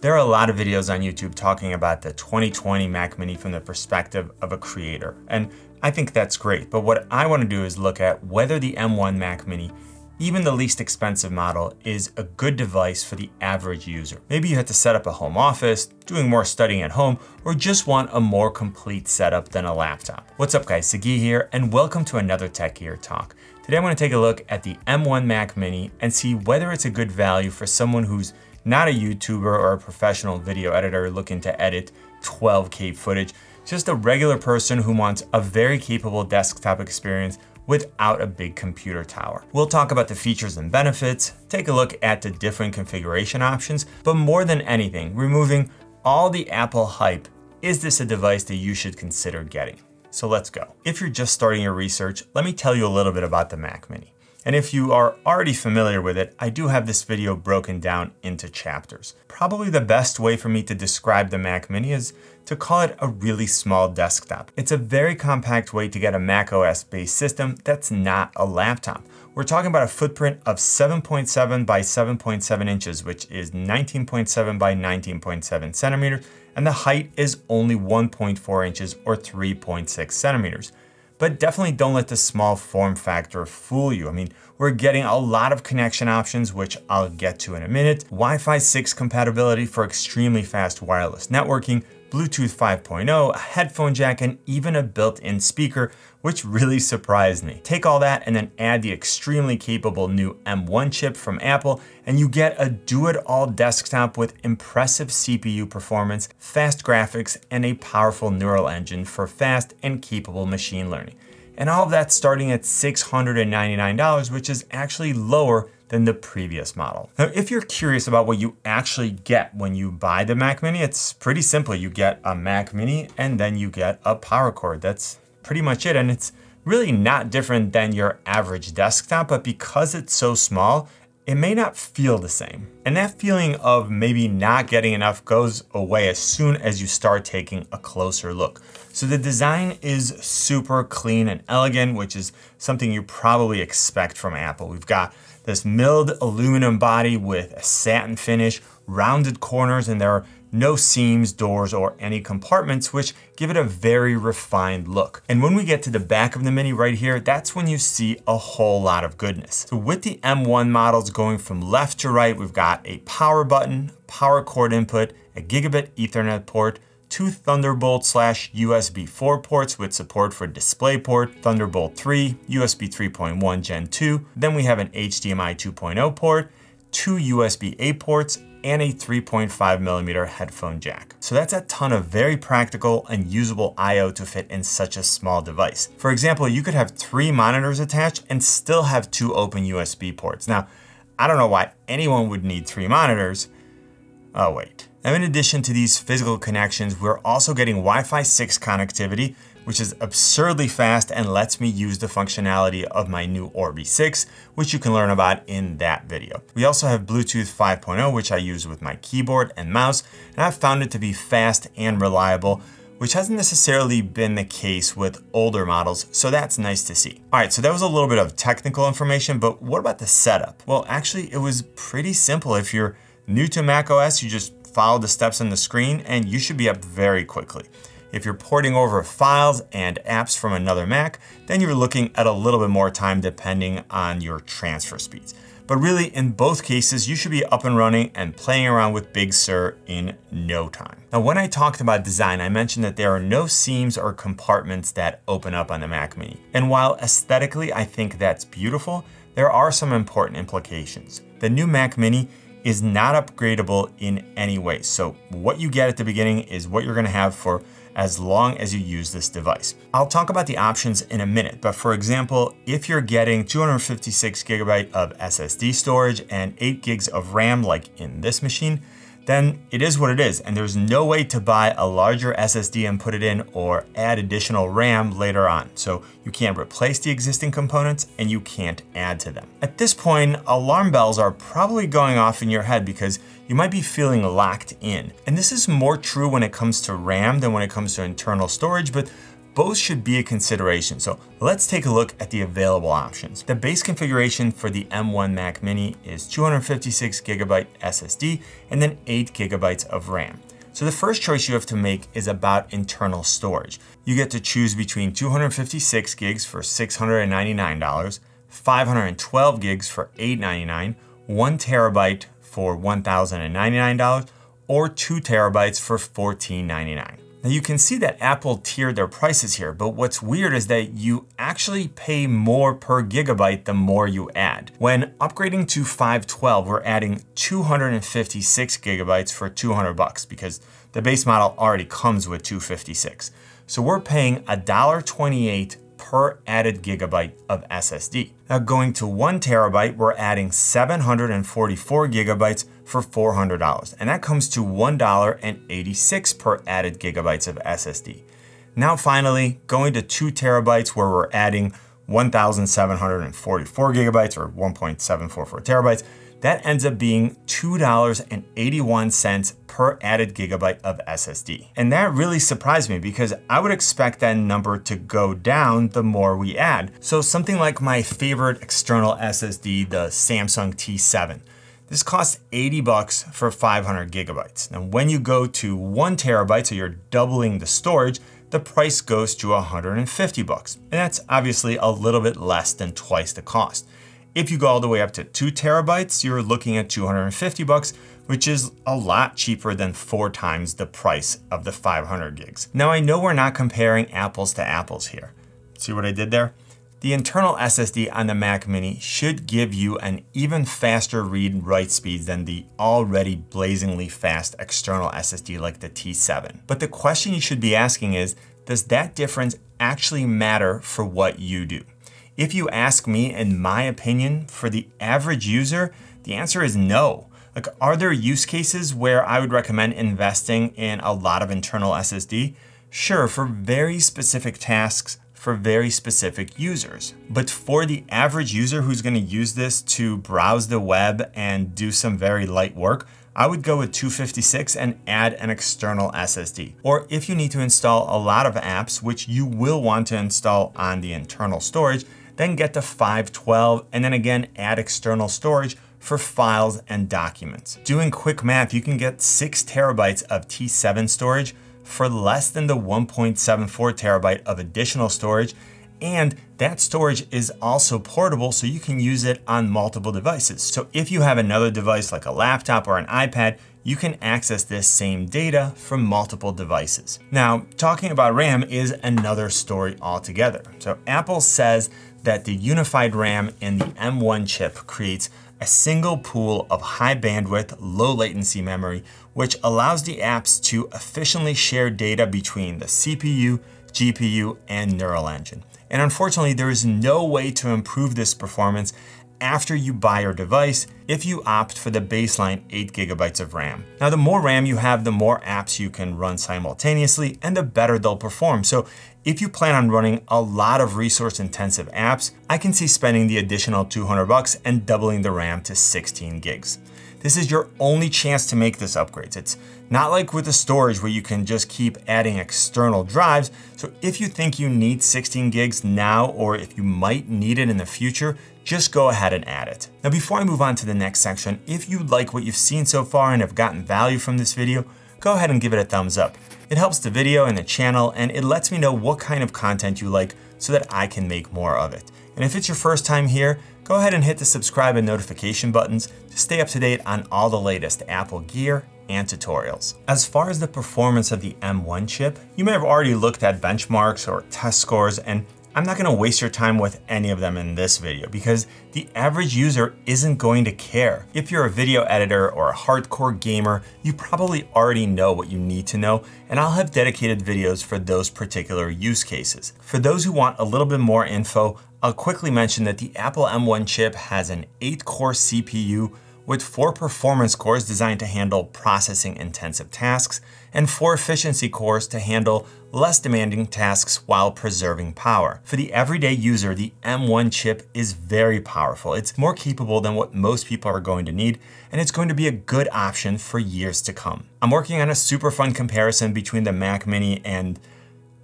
There are a lot of videos on YouTube talking about the 2020 Mac Mini from the perspective of a creator, and I think that's great, but what I want to do is look at whether the M1 Mac Mini, even the least expensive model, is a good device for the average user. Maybe you have to set up a home office, doing more studying at home, or just want a more complete setup than a laptop. What's up guys, Sagi here, and welcome to another Tech Gear Talk. Today I'm going to take a look at the M1 Mac Mini and see whether it's a good value for someone who's not a YouTuber or a professional video editor looking to edit 12K footage, just a regular person who wants a very capable desktop experience without a big computer tower. We'll talk about the features and benefits, take a look at the different configuration options, but more than anything, removing all the Apple hype, is this a device that you should consider getting? So let's go. If you're just starting your research, let me tell you a little bit about the Mac Mini. And if you are already familiar with it, I do have this video broken down into chapters. Probably the best way for me to describe the Mac Mini is to call it a really small desktop. It's a very compact way to get a macOS based system that's not a laptop. We're talking about a footprint of 7.7 by 7.7 inches, which is 19.7 by 19.7 centimeters, and the height is only 1.4 inches or 3.6 centimeters. But definitely don't let the small form factor fool you. I mean, we're getting a lot of connection options, which I'll get to in a minute. Wi-Fi 6 compatibility for extremely fast wireless networking, Bluetooth 5.0, a headphone jack, and even a built-in speaker, which really surprised me. Take all that and then add the extremely capable new M1 chip from Apple, and you get a do-it-all desktop with impressive CPU performance, fast graphics, and a powerful neural engine for fast and capable machine learning. And all of that's starting at $699, which is actually lower than the previous model. Now, if you're curious about what you actually get when you buy the Mac Mini, it's pretty simple. You get a Mac Mini and then you get a power cord. That's pretty much it. And it's really not different than your average desktop, but because it's so small, it may not feel the same. And that feeling of maybe not getting enough goes away as soon as you start taking a closer look. So the design is super clean and elegant, which is something you probably expect from Apple. We've got this milled aluminum body with a satin finish, rounded corners, and there are no seams, doors, or any compartments, which give it a very refined look. And when we get to the back of the Mini right here, that's when you see a whole lot of goodness. So with the M1 models going from left to right, we've got a power button, power cord input, a gigabit Ethernet port, two Thunderbolt/USB 4 ports with support for DisplayPort, Thunderbolt 3, USB 3.1 Gen 2. Then we have an HDMI 2.0 port, two USB A ports, and a 3.5mm headphone jack. So that's a ton of very practical and usable I/O to fit in such a small device. For example, you could have three monitors attached and still have two open USB ports. Now, I don't know why anyone would need three monitors. Oh wait. Now, in addition to these physical connections, we're also getting Wi-Fi 6 connectivity, which is absurdly fast and lets me use the functionality of my new Orbi 6, which you can learn about in that video. We also have Bluetooth 5.0, which I use with my keyboard and mouse, and I've found it to be fast and reliable, which hasn't necessarily been the case with older models, so that's nice to see. All right, so that was a little bit of technical information, but what about the setup? Well, actually, it was pretty simple. If you're new to macOS, you just follow the steps on the screen and you should be up very quickly. If you're porting over files and apps from another Mac, then you're looking at a little bit more time depending on your transfer speeds. But really, in both cases, you should be up and running and playing around with Big Sur in no time. Now, when I talked about design, I mentioned that there are no seams or compartments that open up on the Mac Mini. And while aesthetically I think that's beautiful, there are some important implications. The new Mac Mini is not upgradable in any way. So what you get at the beginning is what you're gonna have for as long as you use this device. I'll talk about the options in a minute, but for example, if you're getting 256 gigabyte of SSD storage and 8 gigs of RAM, like in this machine, then it is what it is. And there's no way to buy a larger SSD and put it in or add additional RAM later on. So you can't replace the existing components and you can't add to them. At this point, alarm bells are probably going off in your head because you might be feeling locked in. And this is more true when it comes to RAM than when it comes to internal storage, but both should be a consideration. So let's take a look at the available options. The base configuration for the M1 Mac Mini is 256GB SSD and then 8GB of RAM. So the first choice you have to make is about internal storage. You get to choose between 256 gigs for $699, 512 gigs for $899, 1TB for $1,099, or 2TB for $1499. Now you can see that Apple tiered their prices here, but what's weird is that you actually pay more per gigabyte the more you add. When upgrading to 512, we're adding 256 gigabytes for $200 because the base model already comes with 256. So we're paying $1.28 per added gigabyte of SSD. Now going to 1TB, we're adding 744 gigabytes for $400, and that comes to $1.86 per added gigabytes of SSD. Now finally, going to 2TB, where we're adding 1,744 gigabytes or 1.744 terabytes, that ends up being $2.81 per added gigabyte of SSD. And that really surprised me because I would expect that number to go down the more we add. So something like my favorite external SSD, the Samsung T7, this costs $80 for 500 gigabytes. Now, when you go to 1TB, so you're doubling the storage, the price goes to $150. And that's obviously a little bit less than twice the cost. If you go all the way up to 2TB, you're looking at $250, which is a lot cheaper than 4 times the price of the 500 gigs. Now, I know we're not comparing apples to apples here. See what I did there? The internal SSD on the Mac Mini should give you an even faster read-write speed than the already blazingly fast external SSD like the T7. But the question you should be asking is, does that difference actually matter for what you do? If you ask me, in my opinion, for the average user, the answer is no. Like, are there use cases where I would recommend investing in a lot of internal SSD? Sure, for very specific tasks, for very specific users. But for the average user who's going to use this to browse the web and do some very light work, I would go with 256 and add an external SSD. Or if you need to install a lot of apps, which you will want to install on the internal storage, then get to 512 and then again add external storage for files and documents. Doing quick math, you can get 6TB of T7 storage for less than the 1.74TB of additional storage. And that storage is also portable, so you can use it on multiple devices. So if you have another device like a laptop or an iPad, you can access this same data from multiple devices. Now, talking about RAM is another story altogether. So Apple says that the unified RAM in the M1 chip creates a single pool of high bandwidth, low latency memory, which allows the apps to efficiently share data between the CPU, GPU, and neural engine. And unfortunately, there is no way to improve this performance after you buy your device if you opt for the baseline 8GB of RAM. Now, the more RAM you have, the more apps you can run simultaneously and the better they'll perform. So if you plan on running a lot of resource intensive apps, I can see spending the additional $200 and doubling the RAM to 16 gigs. This is your only chance to make this upgrade. It's not like with the storage where you can just keep adding external drives. So if you think you need 16 gigs now, or if you might need it in the future, just go ahead and add it. Now, before I move on to the next section, if you like what you've seen so far and have gotten value from this video, go ahead and give it a thumbs up. It helps the video and the channel, and it lets me know what kind of content you like so that I can make more of it. And if it's your first time here, go ahead and hit the subscribe and notification buttons to stay up to date on all the latest Apple gear and tutorials. As far as the performance of the M1 chip, you may have already looked at benchmarks or test scores, and I'm not going to waste your time with any of them in this video because the average user isn't going to care. If you're a video editor or a hardcore gamer, you probably already know what you need to know, and I'll have dedicated videos for those particular use cases. For those who want a little bit more info, I'll quickly mention that the Apple M1 chip has an 8-core CPU with 4 performance cores designed to handle processing intensive tasks and 4 efficiency cores to handle less demanding tasks while preserving power. For the everyday user, the M1 chip is very powerful. It's more capable than what most people are going to need, and it's going to be a good option for years to come. I'm working on a super fun comparison between the Mac Mini and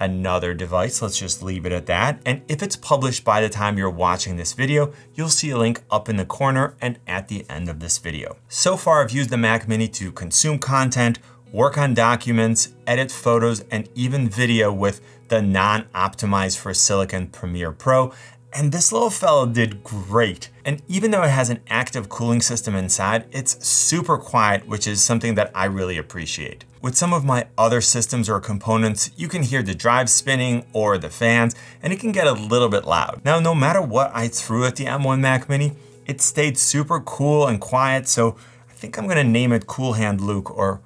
another device. Let's just leave it at that. And if it's published by the time you're watching this video, you'll see a link up in the corner and at the end of this video. So far, I've used the Mac Mini to consume content, work on documents, edit photos, and even video with the non-optimized for silicon Premiere Pro. And this little fella did great. And even though it has an active cooling system inside, it's super quiet, which is something that I really appreciate. With some of my other systems or components, you can hear the drive spinning or the fans, and it can get a little bit loud. Now, no matter what I threw at the M1 Mac Mini, it stayed super cool and quiet, so I think I'm gonna name it Cool Hand Luke or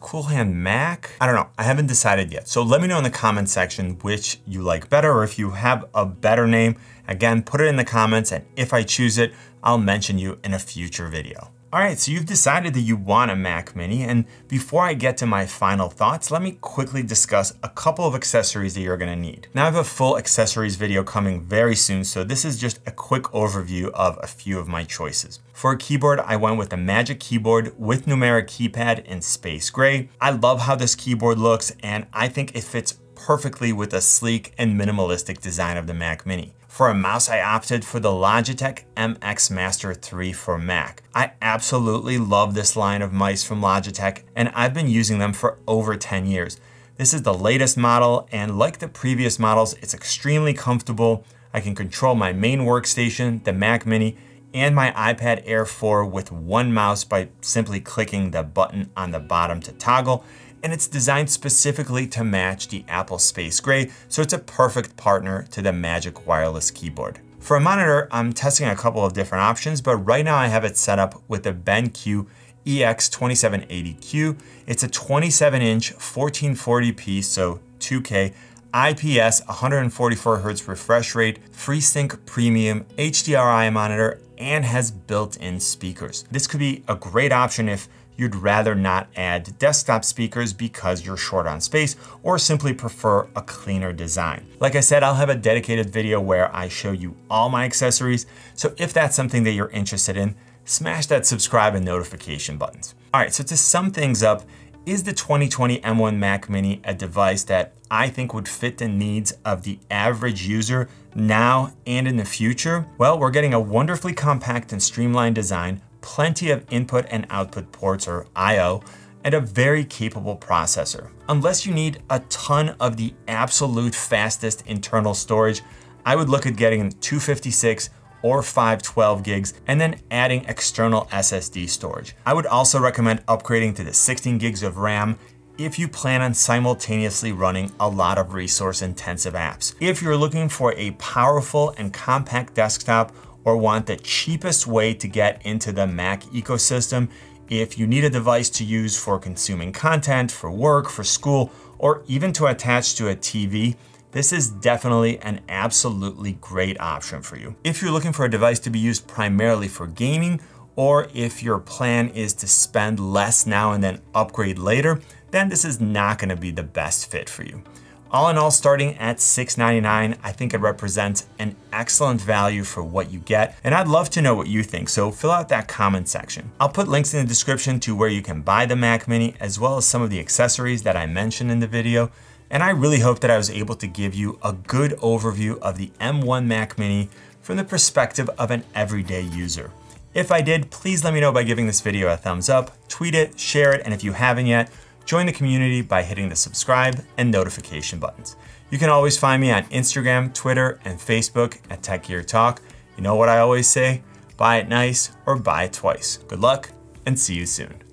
Cool Hand Mac? I don't know, I haven't decided yet. So let me know in the comment section which you like better, or if you have a better name. Again, put it in the comments, and if I choose it, I'll mention you in a future video. All right, so you've decided that you want a Mac Mini, and before I get to my final thoughts, let me quickly discuss a couple of accessories that you're gonna need. Now, I have a full accessories video coming very soon, so this is just a quick overview of a few of my choices. For a keyboard, I went with the Magic Keyboard with numeric keypad in space gray. I love how this keyboard looks, and I think it fits perfectly with the sleek and minimalistic design of the Mac Mini. For a mouse, I opted for the Logitech MX Master 3 for Mac. I absolutely love this line of mice from Logitech, and I've been using them for over 10 years. This is the latest model, and like the previous models, it's extremely comfortable. I can control my main workstation, the Mac Mini, and my iPad Air 4 with one mouse by simply clicking the button on the bottom to toggle. And it's designed specifically to match the Apple Space Gray, so it's a perfect partner to the Magic Wireless Keyboard. For a monitor, I'm testing a couple of different options, but right now I have it set up with the BenQ EX2780Q. It's a 27-inch 1440p, so 2K, IPS 144Hz refresh rate, FreeSync Premium, HDRI monitor, and has built-in speakers. This could be a great option if you'd rather not add desktop speakers because you're short on space, or simply prefer a cleaner design. Like I said, I'll have a dedicated video where I show you all my accessories, so if that's something that you're interested in, smash that subscribe and notification buttons. All right, so to sum things up, is the 2020 M1 Mac Mini a device that I think would fit the needs of the average user now and in the future? Well, we're getting a wonderfully compact and streamlined design, plenty of input and output ports, or I/O, and a very capable processor. Unless you need a ton of the absolute fastest internal storage, I would look at getting 256 or 512 gigs and then adding external SSD storage. I would also recommend upgrading to the 16 gigs of RAM if you plan on simultaneously running a lot of resource-intensive apps. If you're looking for a powerful and compact desktop, or want the cheapest way to get into the Mac ecosystem, if you need a device to use for consuming content, for work, for school, or even to attach to a TV, this is definitely an absolutely great option for you. If you're looking for a device to be used primarily for gaming, or if your plan is to spend less now and then upgrade later, then this is not gonna be the best fit for you. All in all, starting at $699, I think it represents an excellent value for what you get, and I'd love to know what you think, so fill out that comment section. I'll put links in the description to where you can buy the Mac Mini, as well as some of the accessories that I mentioned in the video, and I really hope that I was able to give you a good overview of the M1 Mac Mini from the perspective of an everyday user. If I did, please let me know by giving this video a thumbs up, tweet it, share it, and if you haven't yet, join the community by hitting the subscribe and notification buttons. You can always find me on Instagram, Twitter, and Facebook at Tech Gear Talk. You know what I always say, buy it nice or buy it twice. Good luck and see you soon.